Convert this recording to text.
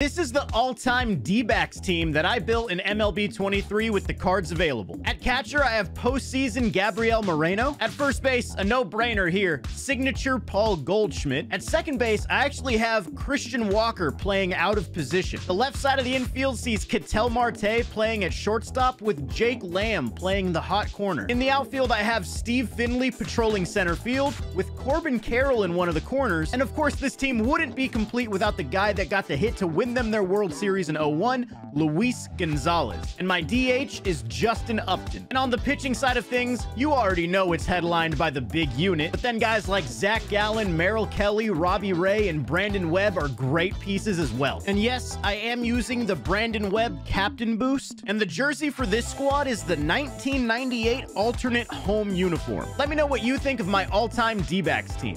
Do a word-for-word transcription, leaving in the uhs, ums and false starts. This is the all-time D-backs team that I built in M L B twenty-three with the cards available. At catcher, I have postseason Gabriel Moreno. At first base, a no-brainer here, signature Paul Goldschmidt. At second base, I actually have Christian Walker playing out of position. The left side of the infield sees Ketel Marte playing at shortstop with Jake Lamb playing the hot corner. In the outfield, I have Steve Finley patrolling center field with Corbin Carroll in one of the corners. And of course, this team wouldn't be complete without the guy that got the hit to win them their World Series in oh one, Luis Gonzalez. And my D H is Justin Upton. And on the pitching side of things, you already know it's headlined by the big unit, but then guys like Zach Gallen, Merrill Kelly, Robbie Ray, and Brandon Webb are great pieces as well. And yes, I am using the Brandon Webb captain boost, and the jersey for this squad is the nineteen ninety-eight alternate home uniform. Let me know what you think of my all-time D-backs team.